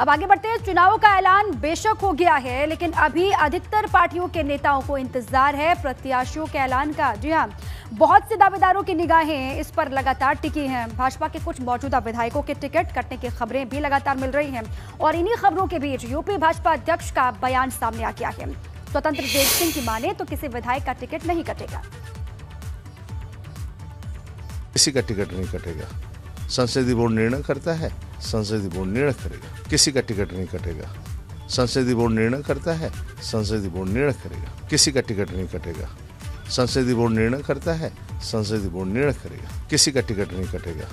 अब आगे बढ़ते हैं। चुनाव का ऐलान बेशक हो गया है, लेकिन अभी अधिकतर पार्टियों के नेताओं को इंतजार है प्रत्याशियों के ऐलान का। जी हां, बहुत से दावेदारों की निगाहें इस पर लगातार टिकी हैं। भाजपा के कुछ मौजूदा विधायकों के टिकट कटने की खबरें भी लगातार मिल रही हैं और इन्हीं खबरों के बीच यूपी भाजपा अध्यक्ष का बयान सामने आ गया है। स्वतंत्र देव सिंह की माने तो किसी विधायक का टिकट नहीं कटेगा, किसी का टिकट नहीं कटेगा। संसदीय बोर्ड निर्णय करता है, संसदीय बोर्ड निर्णय करेगा। किसी का टिकट नहीं कटेगा, संसदीय बोर्ड निर्णय करता है, संसदीय बोर्ड निर्णय करेगा। किसी का टिकट नहीं कटेगा, संसदीय बोर्ड निर्णय करता है, संसदीय बोर्ड निर्णय करेगा। किसी का टिकट नहीं कटेगा,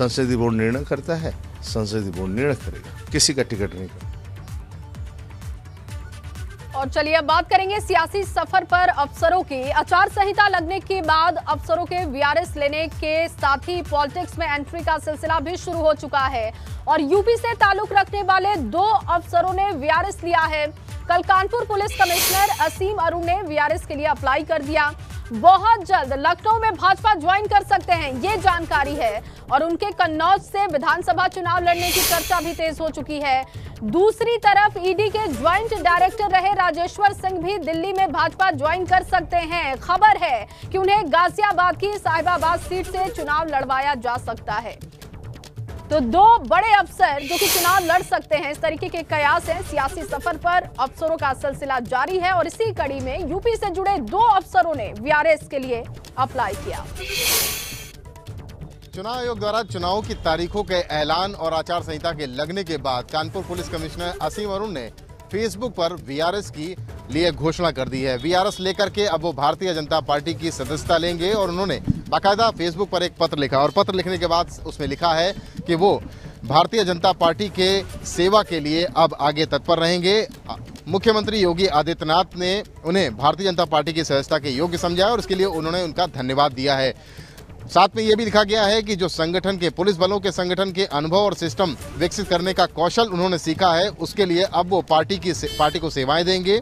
संसदीय बोर्ड निर्णय करता है, संसदीय बोर्ड निर्णय करेगा। किसी का टिकट नहीं कटेगा। और चलिए अब बात करेंगे सियासी सफर पर अफसरों की। आचार संहिता लगने के बाद अफसरों के वीआरएस लेने के साथ ही पॉलिटिक्स में एंट्री का सिलसिला भी शुरू हो चुका है और यूपी से ताल्लुक रखने वाले दो अफसरों ने वीआरएस लिया है। कल कानपुर पुलिस कमिश्नर असीम अरुण ने वीआरएस के लिए अप्लाई कर दिया। बहुत जल्द लखनऊ में भाजपा ज्वाइन कर सकते हैं, ये जानकारी है। और उनके कन्नौज से विधानसभा चुनाव लड़ने की चर्चा भी तेज हो चुकी है। दूसरी तरफ ईडी के ज्वाइंट डायरेक्टर रहे राजेश्वर सिंह भी दिल्ली में भाजपा ज्वाइन कर सकते हैं। खबर है कि उन्हें गाजियाबाद की साहिबाबाद सीट से चुनाव लड़वाया जा सकता है। तो दो बड़े अफसर जो कि चुनाव लड़ सकते हैं, इस तरीके के कयास हैं। सियासी सफर पर अफसरों का सिलसिला जारी है और इसी कड़ी में यूपी से जुड़े दो अफसरों ने वीआरएस के लिए अप्लाई किया। चुनाव आयोग द्वारा चुनाव की तारीखों के ऐलान और आचार संहिता के लगने के बाद कानपुर पुलिस कमिश्नर असीम अरुण ने फेसबुक पर वीआरएस की लिए घोषणा कर दी है। वीआरएस लेकर के अब वो भारतीय जनता पार्टी की सदस्यता लेंगे और उन्होंने बाकायदा फेसबुक पर एक पत्र लिखा और पत्र लिखने के बाद उसमें लिखा है कि वो भारतीय जनता पार्टी के सेवा के लिए अब आगे तत्पर रहेंगे। मुख्यमंत्री योगी आदित्यनाथ ने उन्हें भारतीय जनता पार्टी की सदस्यता के योग्य समझा और उसके लिए उन्होंने उनका धन्यवाद दिया है। साथ में ये भी लिखा गया है कि जो संगठन के पुलिस बलों के संगठन के अनुभव और सिस्टम विकसित करने का कौशल उन्होंने सीखा है, उसके लिए अब वो पार्टी को सेवाएं देंगे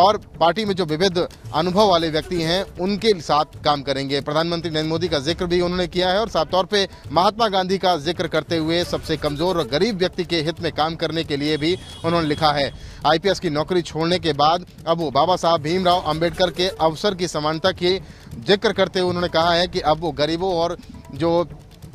और पार्टी में जो विविध अनुभव वाले व्यक्ति हैं उनके साथ काम करेंगे। प्रधानमंत्री नरेंद्र मोदी का जिक्र भी उन्होंने किया है और साफ तौर पे महात्मा गांधी का जिक्र करते हुए सबसे कमज़ोर और गरीब व्यक्ति के हित में काम करने के लिए भी उन्होंने लिखा है। आईपीएस की नौकरी छोड़ने के बाद अब वो बाबा साहब भीमराव अम्बेडकर के अवसर की समानता की जिक्र करते हुए उन्होंने कहा है कि अब वो गरीबों और जो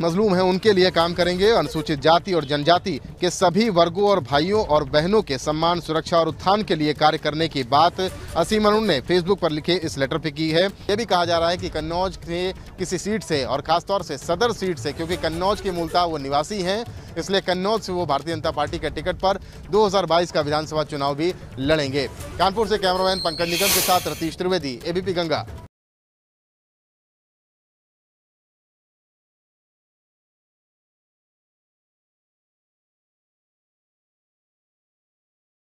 मजलूम हैं उनके लिए काम करेंगे। अनुसूचित जाति और जनजाति के सभी वर्गों और भाइयों और बहनों के सम्मान, सुरक्षा और उत्थान के लिए कार्य करने की बात असीम अरुण ने फेसबुक पर लिखे इस लेटर पे की है। ये भी कहा जा रहा है कि कन्नौज के किसी सीट से और खासतौर से सदर सीट से, क्योंकि कन्नौज के मूलतः वो निवासी हैं, इसलिए कन्नौज से वो भारतीय जनता पार्टी के टिकट पर 2022 का विधानसभा चुनाव भी लड़ेंगे। कानपुर से कैमरामैन पंकज निगम के साथ रतीश त्रिवेदी, ABP गंगा।